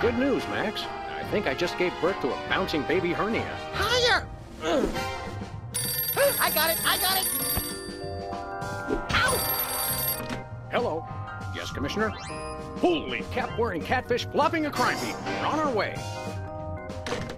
Good news, Max. I think I just gave birth to a bouncing baby hernia. Higher! I got it! I got it! Ow! Hello. Yes, Commissioner? Holy cap-wearing catfish flopping a crime beat. We're on our way.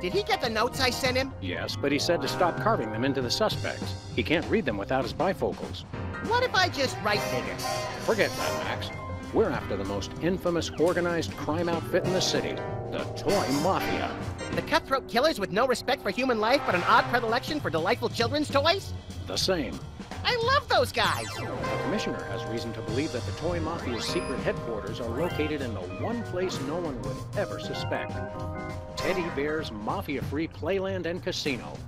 Did he get the notes I sent him? Yes, but he said to stop carving them into the suspects. He can't read them without his bifocals. What if I just write bigger? Forget that, Max. We're after the most infamous organized crime outfit in the city, the Toy Mafia. The cutthroat killers with no respect for human life but an odd predilection for delightful children's toys? The same. I love those guys! The Commissioner has reason to believe that the Toy Mafia's secret headquarters are located in the one place no one would ever suspect. Teddy Bear's Mafia Free Playland and Casino.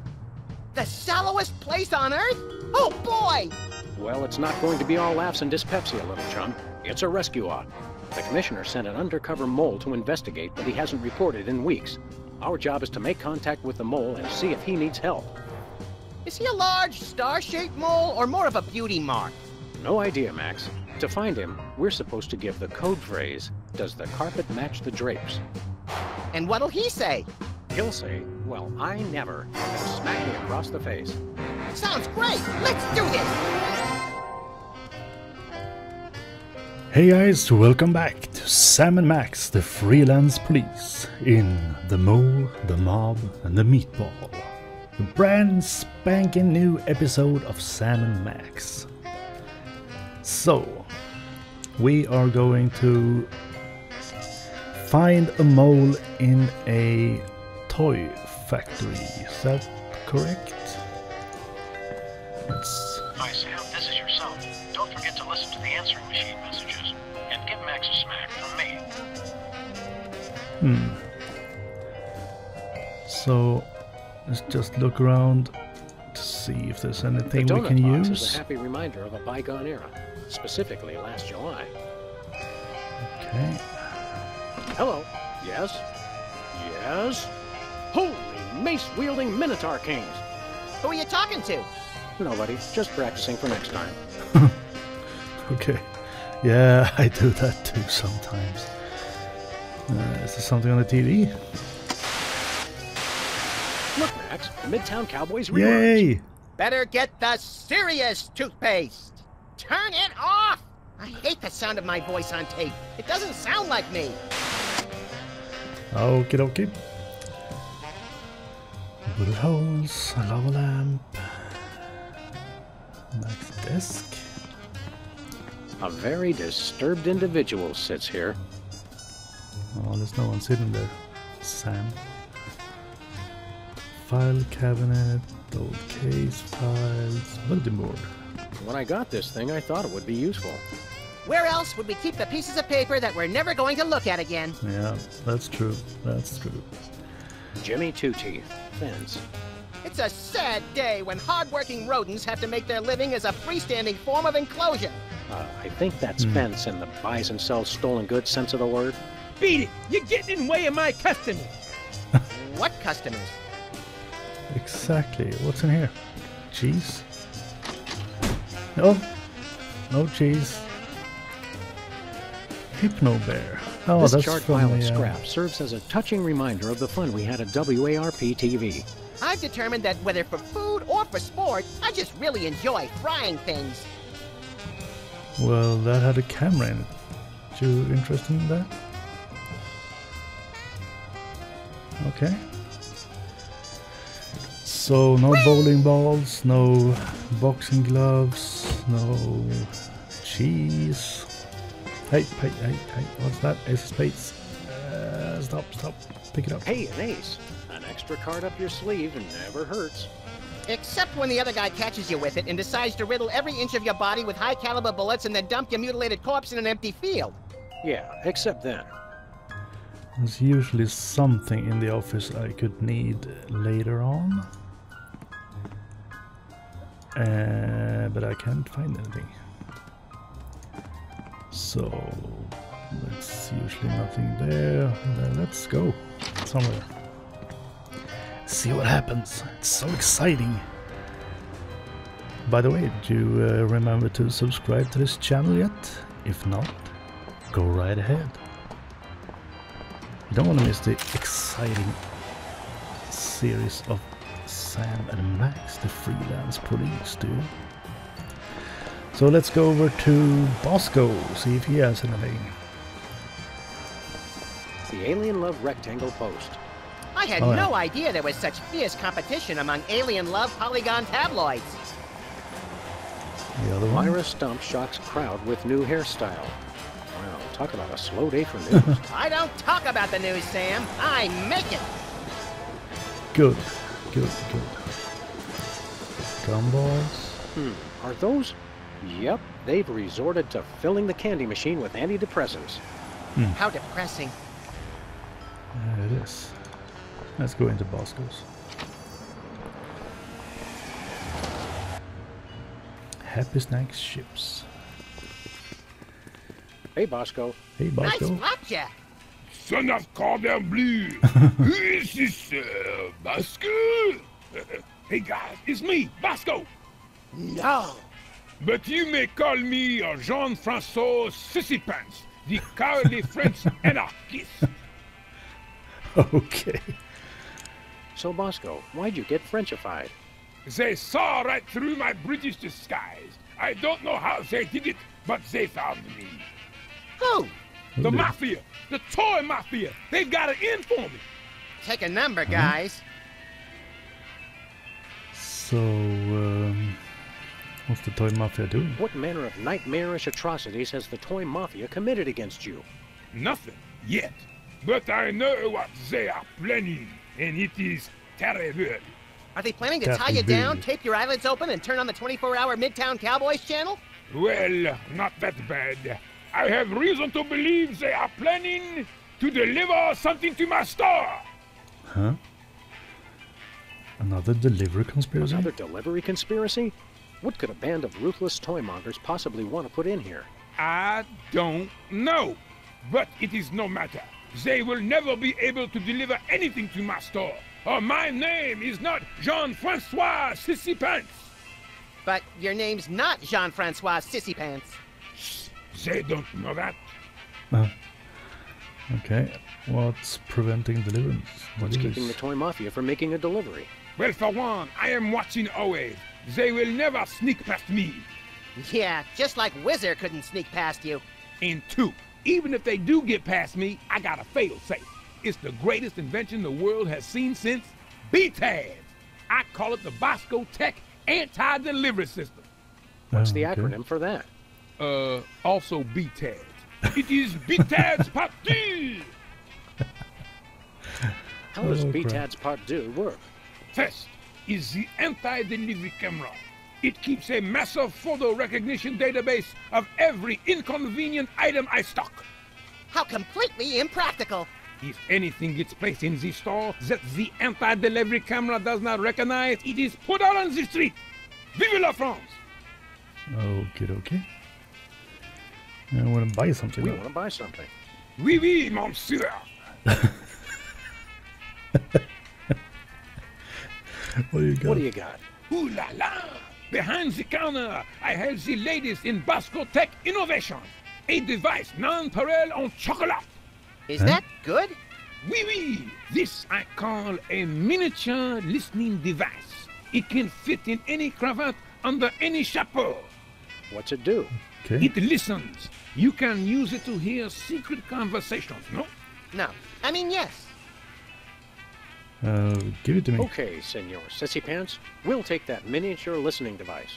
The shallowest place on Earth? Oh boy! Well, it's not going to be all laughs and dyspepsia, little chum. It's a rescue op. The Commissioner sent an undercover mole to investigate, but he hasn't reported in weeks. Our job is to make contact with the mole and see if he needs help. Is he a large, star-shaped mole or more of a beauty mark? No idea, Max. To find him, we're supposed to give the code phrase, does the carpet match the drapes? And what'll he say? He'll say, well, I never, and smack me across the face. Sounds great! Let's do this! Hey guys, welcome back to Sam and Max, the freelance police, in The Mole, the Mob, and the Meatball. The brand spanking new episode of Sam and Max. So, we are going to find a mole in a toy factory, is that correct? Let's... Hi Sam, this is your son. Don't forget to listen to the answering machine messages and give Max a smack from me. So let's just look around to see if there's anything we can use. The donut box is a happy reminder of a bygone era, specifically last July. Okay. Hello. Yes. Yes. Holy mace-wielding Minotaur kings. Who are you talking to? Nobody. Just practicing for next time. Okay. Yeah, I do that too sometimes. Is there something on the TV? Look, Max. Midtown Cowboys reruns. Yay! Better get the serious toothpaste. Turn it off! I hate the sound of my voice on tape. It doesn't sound like me. Okie dokie. Bullet holes, a lava lamp. Next desk. A very disturbed individual sits here. Oh, there's no one sitting there, Sam. File cabinet, old case files, bulletin board. When I got this thing, I thought it would be useful. Where else would we keep the pieces of paper that we're never going to look at again? Yeah, that's true. That's true. Jimmy Two Teeth, fence. It's a sad day when hard-working rodents have to make their living as a freestanding form of enclosure. I think that's fence in the buys and sells stolen goods sense of the word. Beat it! You're getting in the way of my customers! What customers? Exactly. What's in here? Cheese? No. No cheese. Hypno Bear. Oh, this chart pile of scrap serves as a touching reminder of the fun we had at WARP TV. I've determined that whether for food or for sport, I just really enjoy frying things. Well, that had a camera in it. You interested in that? Okay. So no bowling balls, no boxing gloves, no cheese. Hey, what's that? Ace of spades. Stop, pick it up. Hey, an ace. An extra card up your sleeve never hurts. Except when the other guy catches you with it and decides to riddle every inch of your body with high-caliber bullets and then dump your mutilated corpse in an empty field. Yeah, except then. There's usually something in the office I could need later on. But I can't find anything. So, there's usually nothing there. Let's go somewhere. See what happens. It's so exciting. By the way, do you remember to subscribe to this channel yet? If not, go right ahead. You don't want to miss the exciting series of Sam and Max, the freelance police, do you? So let's go over to Bosco, see if he has anything. The Alien Love Rectangle Post. I had no idea there was such fierce competition among Alien Love Polygon tabloids. The other one. Myra Stump shocks crowd with new hairstyle. Wow, talk about a slow day for news. I don't talk about the news, Sam. I make it. Good, good, good. Gumballs. Are those? Yep, they've resorted to filling the candy machine with antidepressants. How depressing. There it is. Let's go into Bosco's. Happy Snacks Chips. Hey, Bosco. Hey, Bosco. Nice watcha. Son of Cordon Bleu. Who is this, Bosco? Hey, guys, it's me, Bosco. No. But you may call me Jean-François Sissipants, the cowardly French anarchist. Okay. So, Bosco, why'd you get Frenchified? They saw right through my British disguise. I don't know how they did it, but they found me. Who? The Mafia. The toy Mafia. They've got it in for me. Take a number, guys. So, what's the toy Mafia doing? What manner of nightmarish atrocities has the toy Mafia committed against you? Nothing yet. But I know what they are planning, and it is terrible. Are they planning to tie you down, tape your eyelids open, and turn on the 24-hour Midtown Cowboys channel? Well, not that bad. I have reason to believe they are planning to deliver something to my store. Huh? Another delivery conspiracy? Another delivery conspiracy? What could a band of ruthless toymongers possibly want to put in here? I don't know, but it is no matter. They will never be able to deliver anything to my store. Or my name is not Jean-François Sissipants. But your name's not Jean-François Sissipants. They don't know that. Okay. What's preventing deliverance? What's keeping the toy Mafia from making a delivery? Well, for one, I am watching always. They will never sneak past me. Yeah, just like Whizzer couldn't sneak past you. And two, even if they do get past me, I got a fail-safe. It's the greatest invention the world has seen since BTAS. I call it the Bosco Tech Anti-Delivery System. What's the acronym for that? Also BTAS. It is BTAS Part 2! How does BTAS Part 2 work? First is the anti-delivery camera. It keeps a massive photo recognition database of every inconvenient item I stock. How completely impractical. If anything gets placed in the store that the anti-delivery camera does not recognize, it is put out on the street. Vive la France! Okay, okay. I want to buy something. We want to buy something. Oui, oui, monsieur. What do you got? What do you got? Ooh la la! Behind the counter, I have the latest in Bosco Tech innovation. A device nonpareil en chocolat. Is that good? Oui, oui. This I call a miniature listening device. It can fit in any cravat under any chapeau. What's it do? It listens. You can use it to hear secret conversations, no? No. I mean, yes. Give it to me. Okay, Senor Sissipants. We'll take that miniature listening device.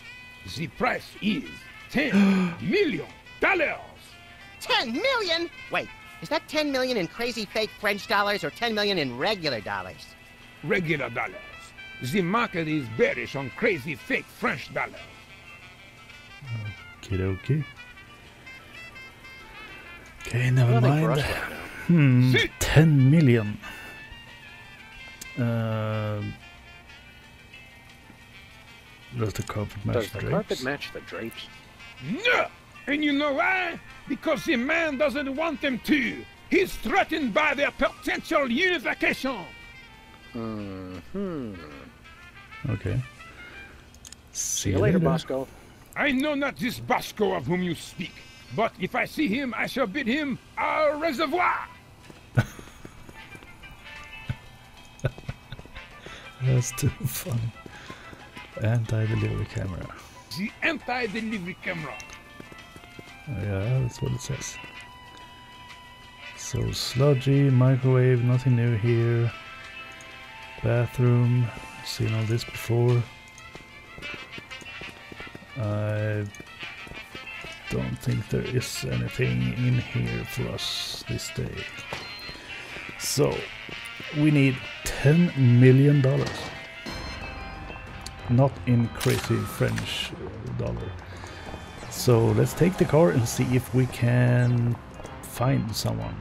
The price is $10 million. 10 million? Wait, is that 10 million in crazy fake French dollars or 10 million in regular dollars? Regular dollars. The market is bearish on crazy fake French dollars. Okay, okay. Okay, never mind. 10 million. Does the carpet match the drapes? Does the carpet match the drapes? No! And you know why? Because the man doesn't want them to. He's threatened by their potential unification. Okay. See you later, Bosco. I know not this Bosco of whom you speak, but if I see him, I shall bid him au reservoir. That's too funny. Anti-delivery camera. The anti-delivery camera. Yeah, that's what it says. So sludgy, microwave, nothing new here. Bathroom, seen all this before. I don't think there is anything in here for us this day. So we need $10 million, not in crazy French dollar. So let's take the car and see if we can find someone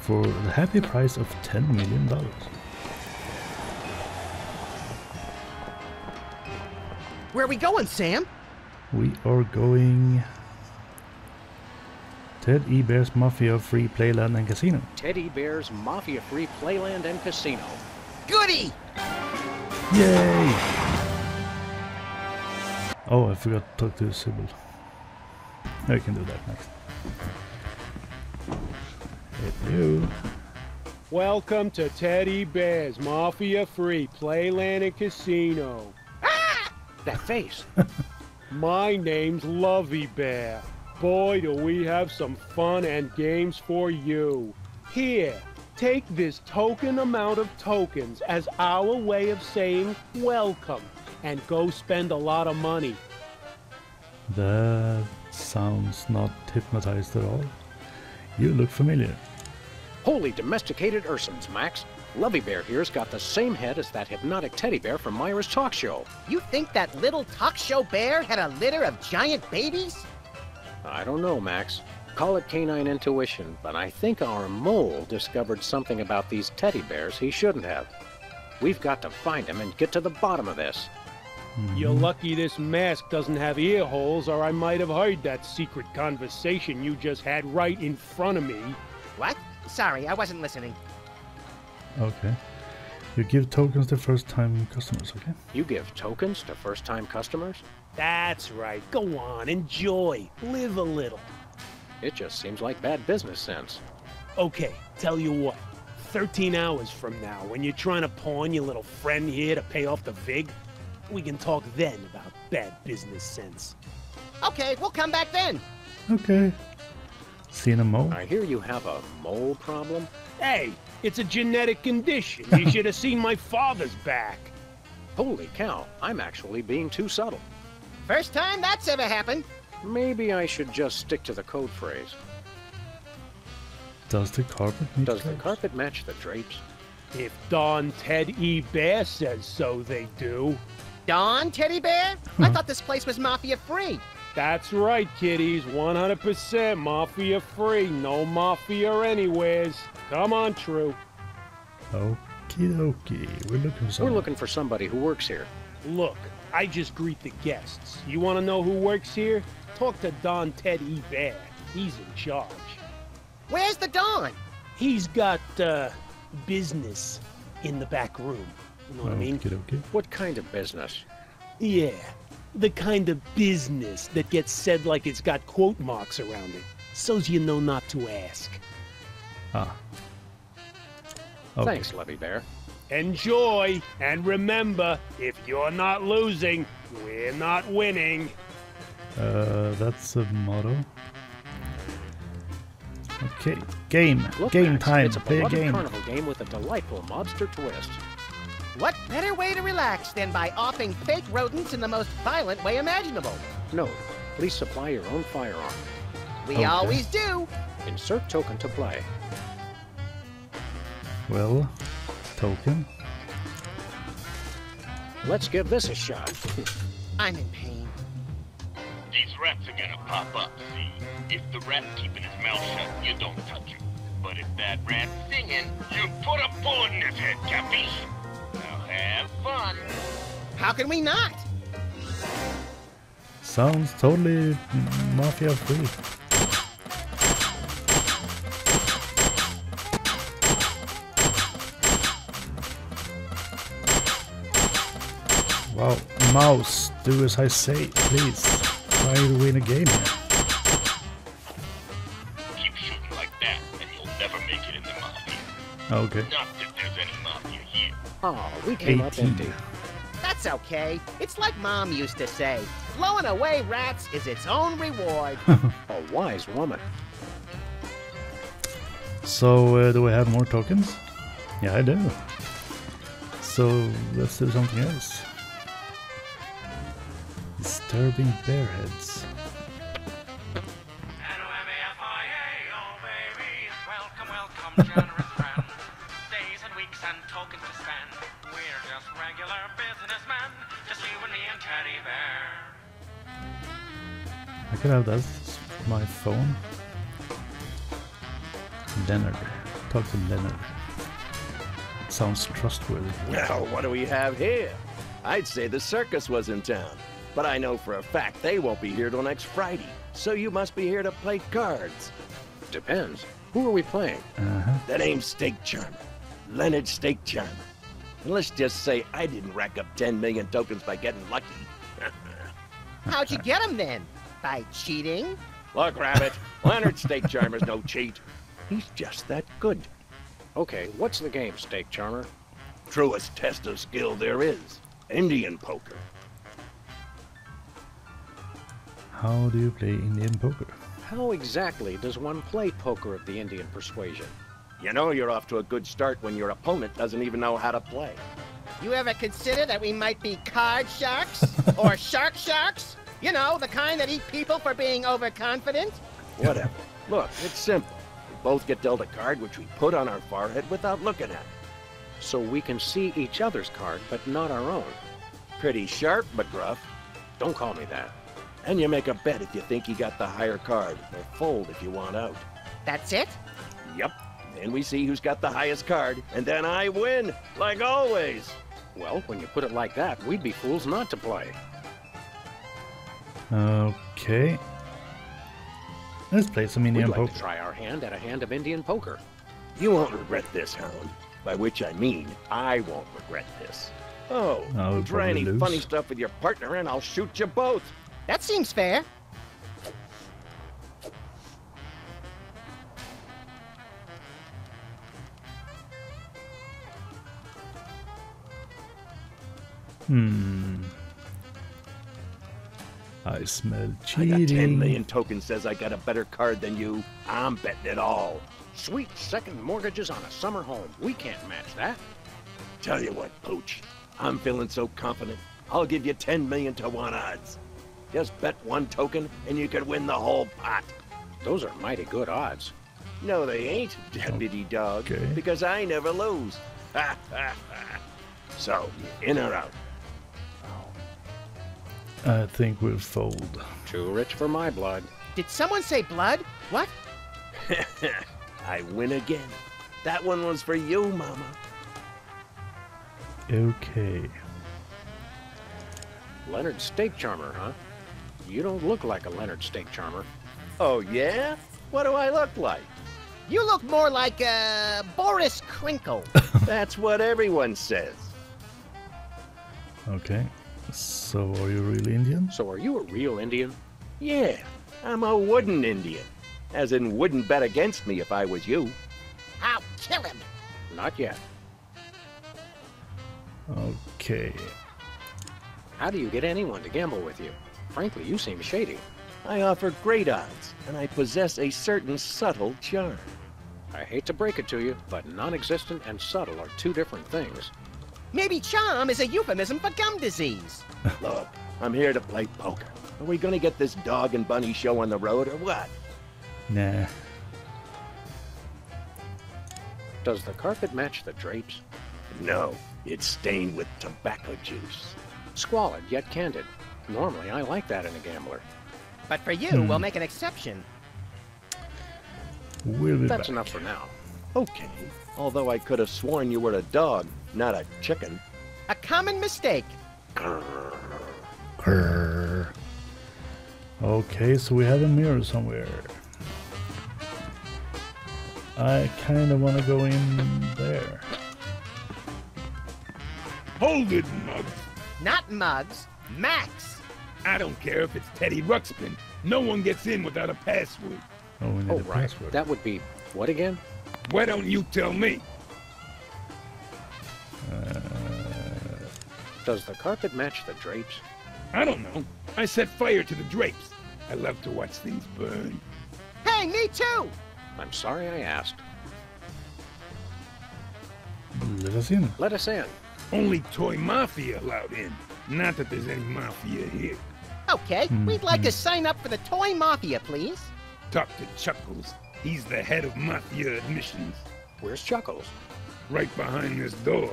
for the happy price of $10 million. Where are we going, Sam? We are going Teddy Bear's Mafia Free Playland and Casino. Teddy Bear's Mafia Free Playland and Casino. Goody! Yay! Oh, I forgot to talk to Sybil. I can do that next. Hello. Welcome to Teddy Bear's Mafia Free Playland and Casino. Ah! That face. My name's Lovey Bear. Boy, do we have some fun and games for you. Here, take this token amount of tokens as our way of saying welcome, and go spend a lot of money. That sounds not hypnotized at all. You look familiar. Holy domesticated ursons, Max. Lovey Bear here's got the same head as that hypnotic teddy bear from Myra's talk show. You think that little talk show bear had a litter of giant babies? I don't know, Max. Call it canine intuition, but I think our mole discovered something about these teddy bears he shouldn't have. We've got to find him and get to the bottom of this. You're lucky this mask doesn't have ear holes, or I might have heard that secret conversation you just had right in front of me. What? Sorry, I wasn't listening. Okay. You give tokens to first-time customers, okay? You give tokens to first-time customers? That's right. Go on, enjoy. Live a little. It just seems like bad business sense. Okay, tell you what. 13 hours from now, when you're trying to pawn your little friend here to pay off the VIG, we can talk then about bad business sense. Okay, we'll come back then. Okay. Seen a mole? I hear you have a mole problem. Hey, it's a genetic condition. You should have seen my father's back. Holy cow, I'm actually being too subtle. First time that's ever happened. Maybe I should just stick to the code phrase. Does the carpet match the drapes? Does the carpet match the drapes? If Don Teddy Bear says so, they do. Don Teddy Bear? I thought this place was mafia free. That's right, kiddies. 100% mafia free. No mafia anywheres. Come on, True. Okie dokie. We're looking for somebody who works here. Look. I just greet the guests. You want to know who works here? Talk to Don Teddy Bear. He's in charge. Where's the Don? He's got business in the back room. You know what I mean? Okay. What kind of business? Yeah, the kind of business that gets said like it's got quote marks around it, so's you know not to ask. Ah. Okay. Thanks, Lovey Bear. Enjoy, and remember, if you're not losing, we're not winning. That's a motto. Okay, game. Look, game time. It's a play a game. Carnival game with a delightful mobster twist. What better way to relax than by offing fake rodents in the most violent way imaginable? No, please supply your own firearm. We always do. Insert token to play. Well. Token. Let's give this a shot. I'm in pain. These rats are gonna pop up, see? If the rat's keeping his mouth shut, you don't touch him. But if that rat's singing, you put a bullet in his head, capiche? Now have fun. How can we not? Sounds totally mafia-free. Wow, mouse, do as I say, please. Try to win a game here. Keep shooting like that, and you'll never make it in the mafia. Okay. Not that there's there's any mafia here. Oh, we came 18. Up empty. That's okay. It's like Mom used to say, blowing away rats is its own reward. A wise woman. So, do we have more tokens? Yeah, I do. So, let's do something else. Disturbing bear heads. Welcome, generous friend. Days and weeks and tokens to spend. We're just regular businessmen, just you and me and Teddy Bear. I could have that as my phone. Leonard. Talk to Leonard. Sounds trustworthy. Well, what do we have here? I'd say the circus was in town, but I know for a fact they won't be here till next Friday. So you must be here to play cards. Depends. Who are we playing? The name's Steak Charmer. Leonard Steak Charmer. And let's just say I didn't rack up 10 million tokens by getting lucky. How'd you get them then? By cheating? Look, Rabbit, Leonard Steak Charmer's no cheat. He's just that good. Okay, what's the game, Steak Charmer? Truest test of skill there is. Indian poker. How do you play Indian poker? How exactly does one play poker of the Indian persuasion? You know you're off to a good start when your opponent doesn't even know how to play. You ever consider that we might be card sharks? Or shark sharks? You know, the kind that eat people for being overconfident? Whatever. Look, it's simple. We both get dealt a card which we put on our forehead without looking at it. So we can see each other's card, but not our own. Pretty sharp, McGruff. Don't call me that. And you make a bet if you think you got the higher card, or fold if you want out. That's it? Yep. And we see who's got the highest card, and then I win, like always. Well, when you put it like that, we'd be fools not to play. Okay. Let's play some Indian poker. We'd like to try our hand at a hand of Indian poker. You won't regret this, Hound. By which I mean, I won't regret this. Oh, you try any funny stuff with your partner and I'll shoot you both. That seems fair. I smell cheating. I got 10 million tokens says I got a better card than you. I'm betting it all. Sweet second mortgages on a summer home. We can't match that. Tell you what, Pooch. I'm feeling so confident. I'll give you 10 million to 1 odds. Just bet 1 token, and you could win the whole pot. Those are mighty good odds. No, they ain't, Deputy Dog, because I never lose. Ha, ha, ha. So, in or out? I think we'll fold. Too rich for my blood. Did someone say blood? What? I win again. That one was for you, Mama. Okay. Leonard Steak Charmer, huh? You don't look like a Leonard Steak Charmer. Oh, yeah? What do I look like? You look more like Boris Krinkle. That's what everyone says. Okay. So, are you a real Indian? So, are you a real Indian? Yeah. I'm a wooden Indian. As in, wouldn't bet against me if I was you. I'll kill him. Not yet. Okay. How do you get anyone to gamble with you? Frankly, you seem shady. I offer great odds, and I possess a certain subtle charm. I hate to break it to you, but non-existent and subtle are 2 different things. Maybe charm is a euphemism for gum disease. Look, I'm here to play poker. Are we gonna get this dog and bunny show on the road or what? Nah. Does the carpet match the drapes? No, it's stained with tobacco juice. Squalid, yet candid. Normally, I like that in a gambler. But for you, we'll make an exception. We'll be That's back. Enough for now. Okay. Although I could have sworn you were a dog, not a chicken. A common mistake. Grrr. Grrr. Okay, so we have a mirror somewhere. I kind of want to go in there. Hold it, Mugs. Not Mugs. Max! I don't care if it's Teddy Ruxpin. No one gets in without a password. Oh, we need a password. That would be what again? Why don't you tell me? Does the carpet match the drapes? I don't know. I set fire to the drapes. I love to watch things burn. Hey, me too! I'm sorry I asked. Let us in. Let us in. Only toy mafia allowed in. Not that there's any mafia here. Okay, we'd like to sign up for the toy mafia, please. Talk to Chuckles. He's the head of mafia admissions. Where's Chuckles? Right behind this door.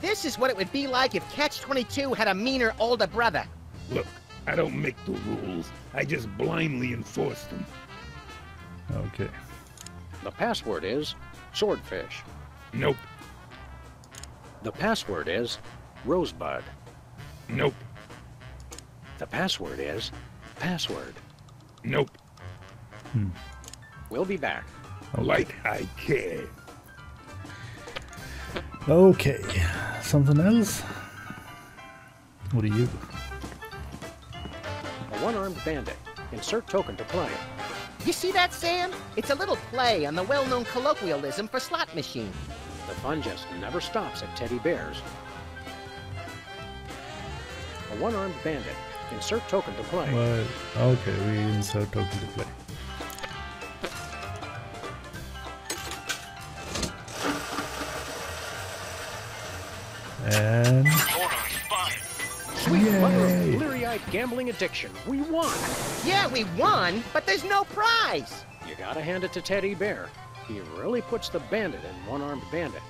This is what it would be like if Catch-22 had a meaner older brother. Look, I don't make the rules. I just blindly enforce them. Okay. The password is swordfish. Nope. The password is rosebud. Nope. The password is password. Nope. We'll be back. Okay. Like I care. Okay. Something else? What are you? A one-armed bandit. Insert token to play. You see that, Sam? It's a little play on the well-known colloquialism for slot machine. The fun just never stops at Teddy Bear's. A one-armed bandit. Insert token to play. Well, okay, we insert token to play. And... Sweet mother of bleary-eyed gambling addiction. We won! Yeah, we won, but there's no prize! You gotta hand it to Teddy Bear. He really puts the bandit in one-armed bandit.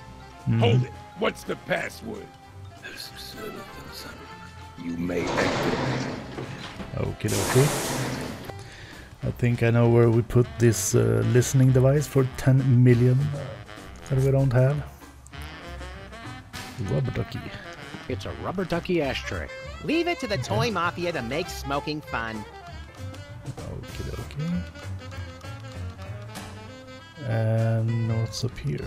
Hold it! What's the password? You may exit. Okay, okay. I think I know where we put this listening device for 10 million that we don't have. Rubber ducky. It's a rubber ducky ashtray. Leave it to the toy mafia to make smoking fun. Okay, okay. And what's up here?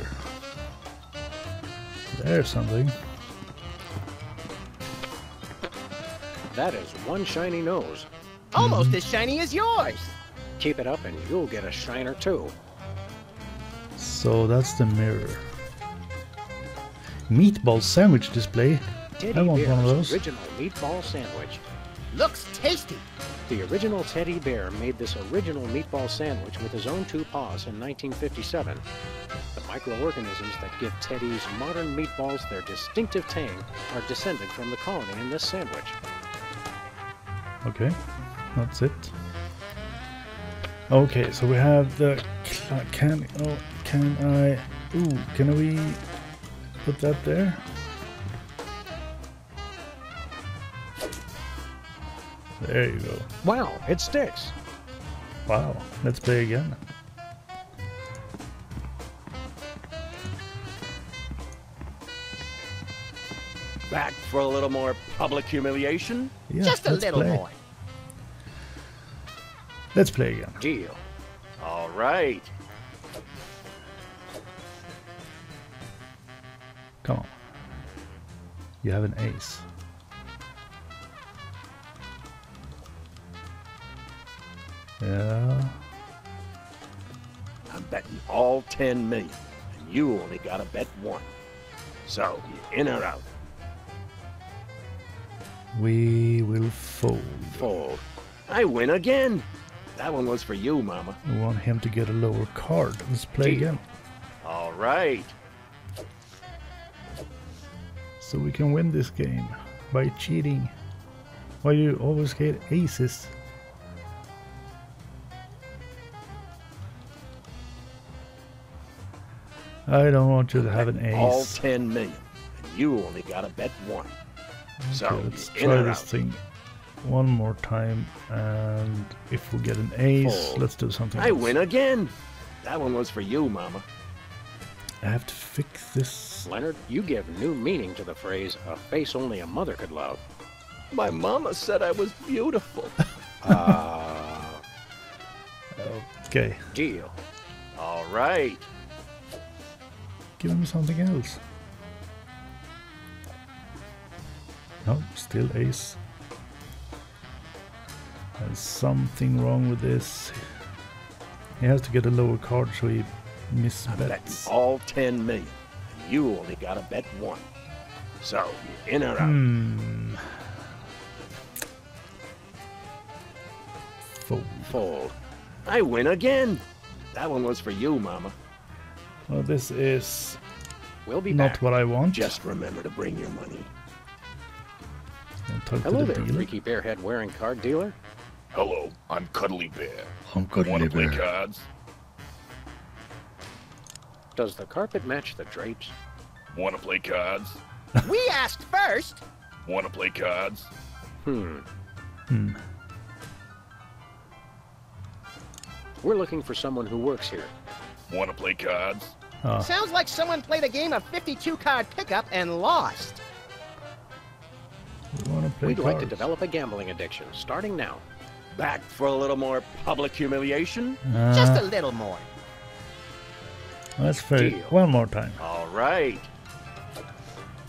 There's something. That is one shiny nose. Almost as shiny as yours. Keep it up and you'll get a shiner too. So that's the mirror. Meatball sandwich display. Teddy I want Bear's one of those. Original meatball sandwich. Looks tasty. The original Teddy Bear made this original meatball sandwich with his own two paws in 1957. The microorganisms that give Teddy's modern meatballs their distinctive tang are descended from the colony in this sandwich. Okay, that's it. Okay, so we have the can we put that there? There you go. Wow, it sticks. Wow, let's play again. Back for a little more public humiliation? Yeah, just a little more. Let's play again. Deal. All right. Come on. You have an ace. Yeah. I'm betting all 10 million, and you only got to bet one. So, you're in or out. We will fold. Fold. I win again. That one was for you, Mama. We want him to get a lower card. Let's play again. All right. So we can win this game by cheating. Why do you always get aces? I don't want you to have an ace. All 10 million, and you only got to bet one. Okay, so let's try this thing one more time, and if we get an ace, let's do something else. I win again. That one was for you, Mama. I have to fix this. Leonard, you give new meaning to the phrase, a face only a mother could love. My mama said I was beautiful. Okay. Deal. All right. Give him something else. No, still ace. There's something wrong with this. He has to get a lower card so he misbets. All 10 million. You only got to bet one. So, in or out? Fold. I win again. That one was for you, Mama. Well, this is not what I want. Just remember to bring your money. Hello there, Freaky Bearhead wearing card dealer. Hello, I'm Cuddly Bear. I'm Cuddly Bear. Want to play cards? Does the carpet match the drapes? Want to play cards? We asked first. Want to play cards? We're looking for someone who works here. Want to play cards? Sounds like someone played a game of 52 card pickup and lost. We'd like to develop a gambling addiction, starting now. Back for a little more public humiliation? Just a little more. Let's play one more time. All right.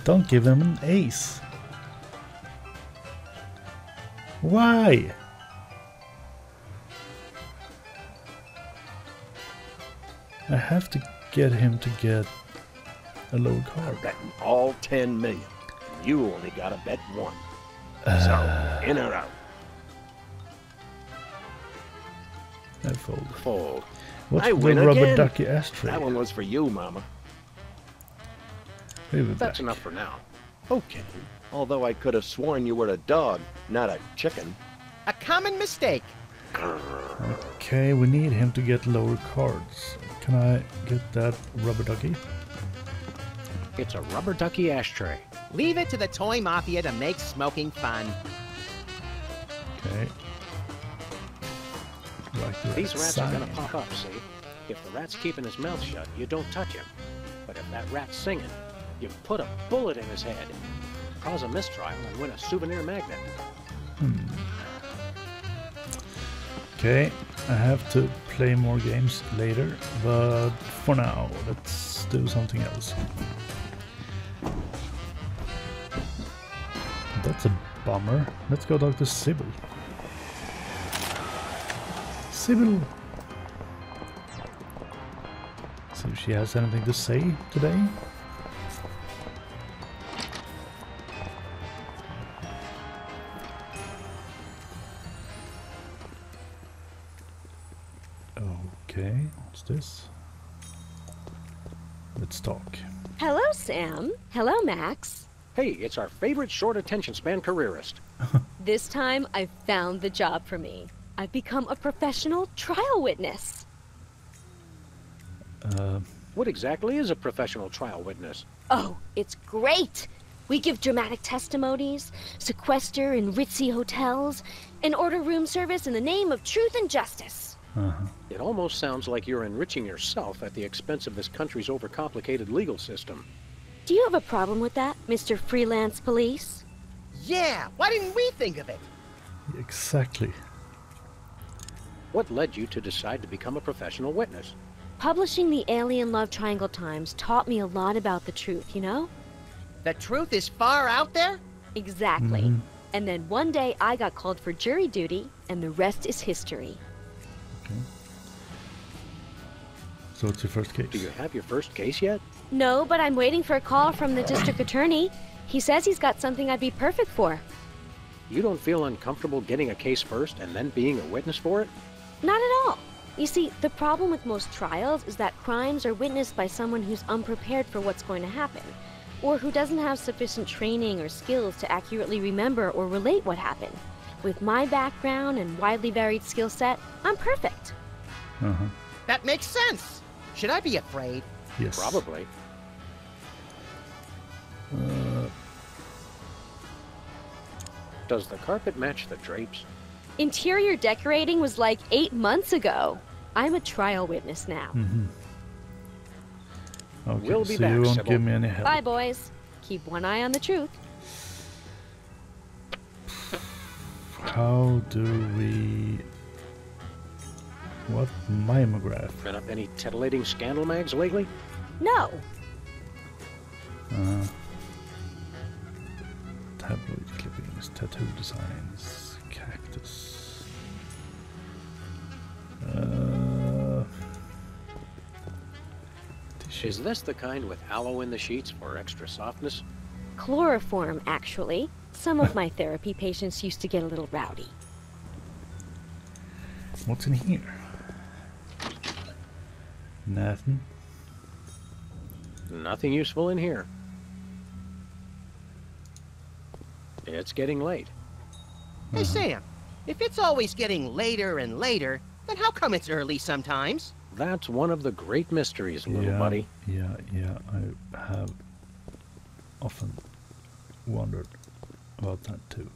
Don't give him an ace. Why? I have to get him to get a low card. Betting all 10 million. You only got to bet one. So, in or out? I fold. Fold. What's the rubber ducky ashtray? That one was for you, Mama. That's enough for now. Okay. Although I could have sworn you were a dog, not a chicken. A common mistake. Okay, we need him to get lower cards. Can I get that rubber ducky? It's a rubber ducky ashtray. Leave it to the toy mafia to make smoking fun. Okay. These rats are gonna pop up, see? If the rat's keeping his mouth shut, you don't touch him. But if that rat's singing, you put a bullet in his head, cause a mistrial, and win a souvenir magnet. Okay, I have to play more games later, but for now, let's do something else. That's a bummer. Let's go talk to Sybil. Sybil! See if she has anything to say today. Okay, what's this? Let's talk. Hello, Sam. Hello, Max. Hey, it's our favorite short attention span careerist. This time I've found the job for me. I've become a professional trial witness. What exactly is a professional trial witness? Oh, it's great! We give dramatic testimonies, sequester in ritzy hotels, and order room service in the name of truth and justice. It almost sounds like you're enriching yourself at the expense of this country's overcomplicated legal system. Do you have a problem with that, Mr. Freelance Police? Yeah, why didn't we think of it? Exactly. What led you to decide to become a professional witness? Publishing the Alien Love Triangle Times taught me a lot about the truth, you know? The truth is far out there? Exactly. And then one day I got called for jury duty, and the rest is history. Okay. So it's your first case. Do you have your first case yet? No, but I'm waiting for a call from the district attorney. He says he's got something I'd be perfect for. You don't feel uncomfortable getting a case first and then being a witness for it? Not at all. You see, the problem with most trials is that crimes are witnessed by someone who's unprepared for what's going to happen, or who doesn't have sufficient training or skills to accurately remember or relate what happened. With my background and widely varied skill set, I'm perfect. That makes sense. Should I be afraid? Yes. Probably. Does the carpet match the drapes? Interior decorating was like 8 months ago. I'm a trial witness now. Okay, we'll be so back, you won't give me any help. Bye, boys. Keep one eye on the truth. How do we... What mimeograph? Been up any titillating scandal mags lately? No. Tabloid clippings, tattoo designs. Is this the kind with aloe in the sheets for extra softness? Chloroform, actually. Some of my therapy patients used to get a little rowdy. What's in here? Nothing. Nothing useful in here. It's getting late. Hey, Sam, if it's always getting later and later, then how come it's early sometimes? That's one of the great mysteries, little buddy. Yeah, I have often wondered about that too.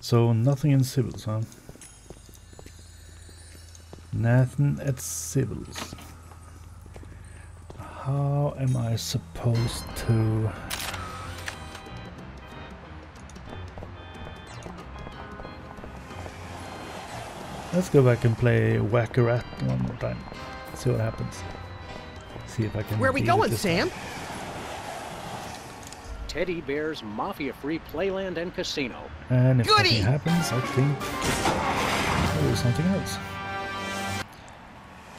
So nothing in Sybil's, huh? Nothing at Sybil's. How am I supposed to... Let's go back and play Whack-A-Rat one more time. See what happens. See if I can... Where are we going, Sam? Teddy Bear's Mafia Free Playland and Casino. And if something happens, I think there's something else.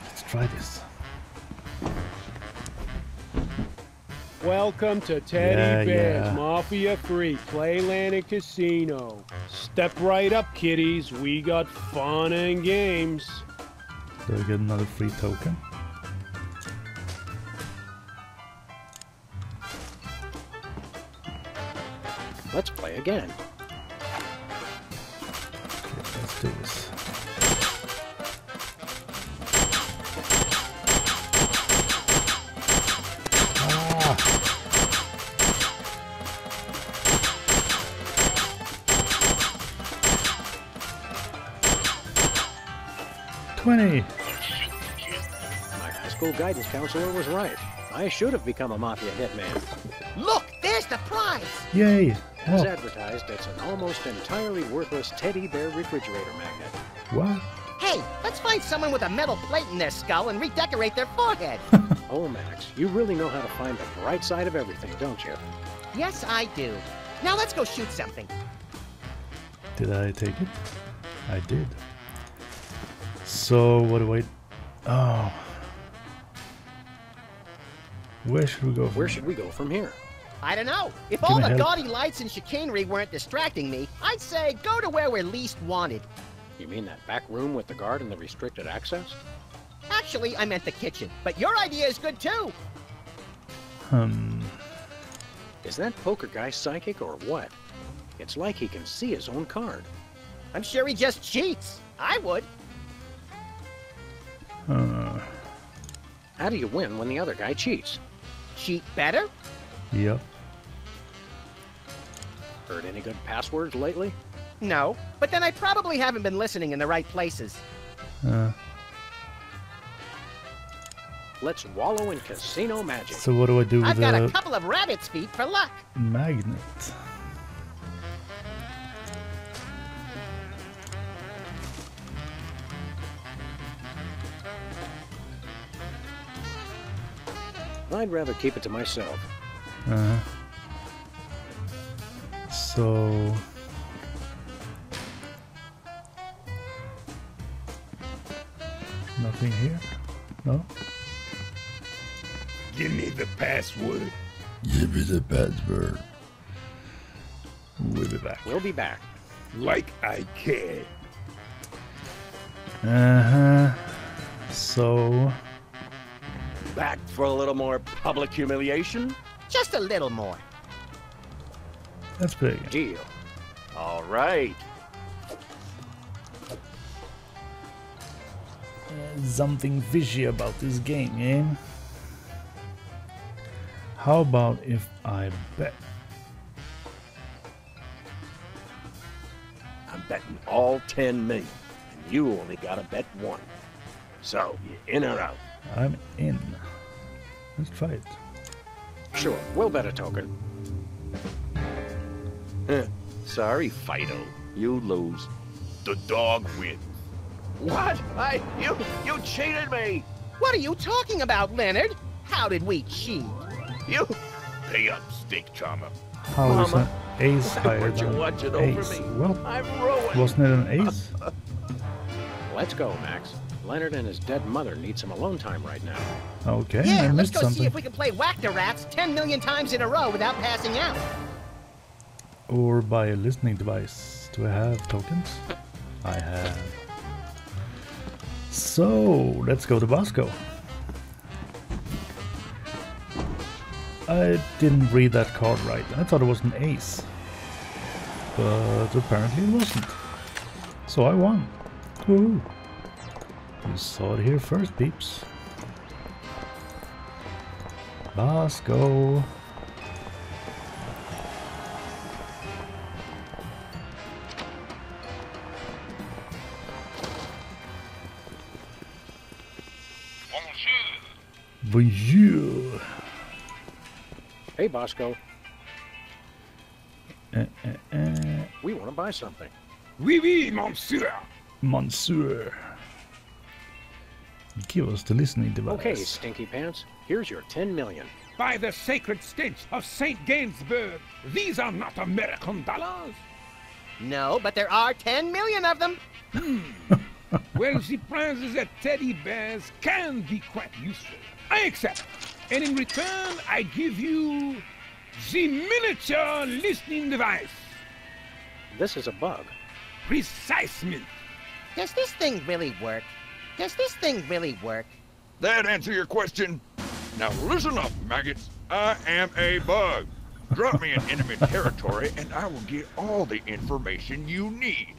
Let's try this. Welcome to Teddy Bear's Mafia Free Playland and Casino. Step right up, kiddies. We got fun and games. Do I get another free token? Let's play again. Okay, let's do this. My high school guidance counselor was right. I should have become a mafia hitman. Look, there's the prize! Yay! As advertised, it's an almost entirely worthless Teddy Bear refrigerator magnet. What? Hey, let's find someone with a metal plate in their skull and redecorate their forehead. Oh, Max, you really know how to find the bright side of everything, don't you? Yes, I do. Now let's go shoot something. Did I take it? I did. So what do I... Oh. Where should we go from here? I don't know. If all the gaudy lights and chicanery weren't distracting me, I'd say go to where we're least wanted. You mean that back room with the guard and the restricted access? Actually, I meant the kitchen, but your idea is good too. Is that poker guy psychic or what? It's like he can see his own card. I'm sure he just cheats. I would. How do you win when the other guy cheats? Cheat better? Yep. Heard any good passwords lately? No, but then I probably haven't been listening in the right places. Let's wallow in casino magic. So what do I do with that? I've got a couple of rabbit's feet for luck. Magnet. I'd rather keep it to myself. So... Nothing here? No? Give me the password. Give me the password. We'll be back. Like I care. So... Back for a little more public humiliation? Just a little more. That's big. Deal. All right. Something fishy about this game, eh? How about if I bet? I'm betting all 10 million, and you only gotta bet one. So, you in or out? I'm in. Let's try it. Sure, we'll bet a token. Sorry, Fido. You lose. The dog wins. What? You cheated me! What are you talking about, Leonard? How did we cheat? You pay up, Steak Charmer. How is an ace higher than an ace? Well, I'm ruined. Wasn't it an ace? Let's go, Max. Leonard and his dead mother need some alone time right now. Okay, yeah, let's go see if we can play Whack-the-Rats 10 million times in a row without passing out. or by a listening device. Do I have tokens? I have. So let's go to Bosco. I didn't read that card right. I thought it was an ace, but apparently it wasn't. So I won. Woohoo! You saw it here first, peeps. Bosco. Bonjour. Hey, Bosco. We want to buy something. Oui, oui, monsieur. Monsieur. Give us the listening device. Okay, Stinky Pants. Here's your 10 million. By the sacred stench of St. Gainsbourg, these are not American dollars. No, but there are 10 million of them. Well, the prizes at Teddy Bear's can be quite useful. I accept. And in return, I give you the miniature listening device. This is a bug. Precisely. Does this thing really work? Does this thing really work? That answer your question? Now listen up, maggots. I am a bug. Drop me in enemy territory and I will get all the information you need.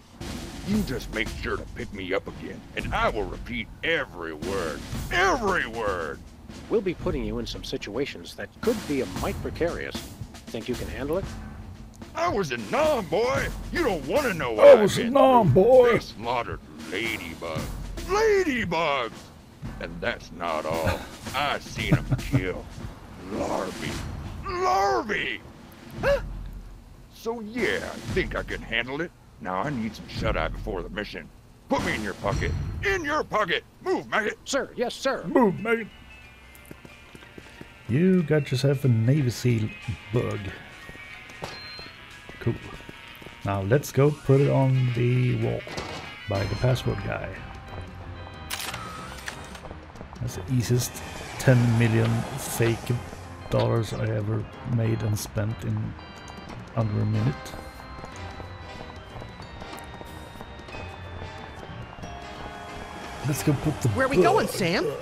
You just make sure to pick me up again, and I will repeat every word. Every word! We'll be putting you in some situations that could be a mite precarious. Think you can handle it? I was in Nam, boy! You don't want to know what I was in Nam, boy! They slaughtered ladybugs. Ladybugs! And that's not all. I seen them kill larvae. Larvae! Huh? So yeah, I think I can handle it. Now I need some shut-eye before the mission. Put me in your pocket. In your pocket! Move, maggot! Sir, yes, sir. Move, maggot. You got yourself a Navy SEAL bug. Cool. Now let's go put it on the wall by the password guy. That's the easiest 10 million fake dollars I ever made and spent in under a minute. Let's go put the Where are we going, Sam? Up.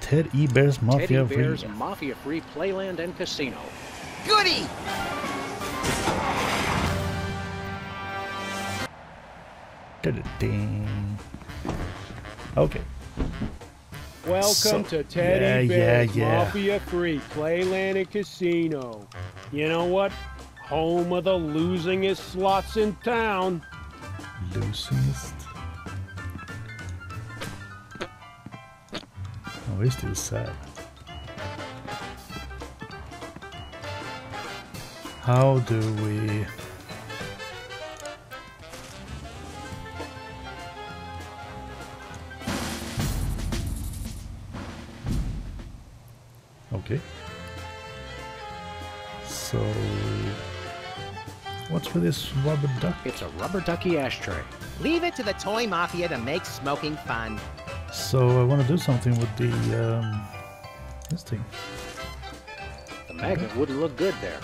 Teddy Bear's Mafia Free. Teddy Bear's Mafia Free Playland and Casino. Goody! Da-da-ding. Okay. Welcome to Teddy Bear's Mafia Free Playland and Casino. You know what? Home of the losingest slots in town. Losingest? Oh, it's still sad. How do we... Okay. So... What's with this rubber duck? It's a rubber ducky ashtray. Leave it to the toy mafia to make smoking fun. So I want to do something with the this thing. The magnet wouldn't look good there.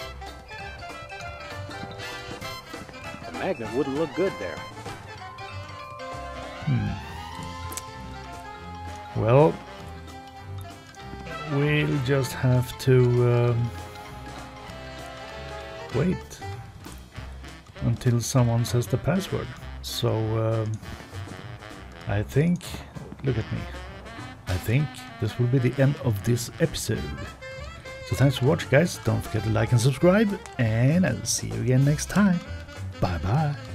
The magnet wouldn't look good there. Hmm. Well, we'll just have to wait until someone says the password. So I think. Look at me. I think this will be the end of this episode. So thanks for watching, guys. Don't forget to like and subscribe. And I'll see you again next time. Bye-bye.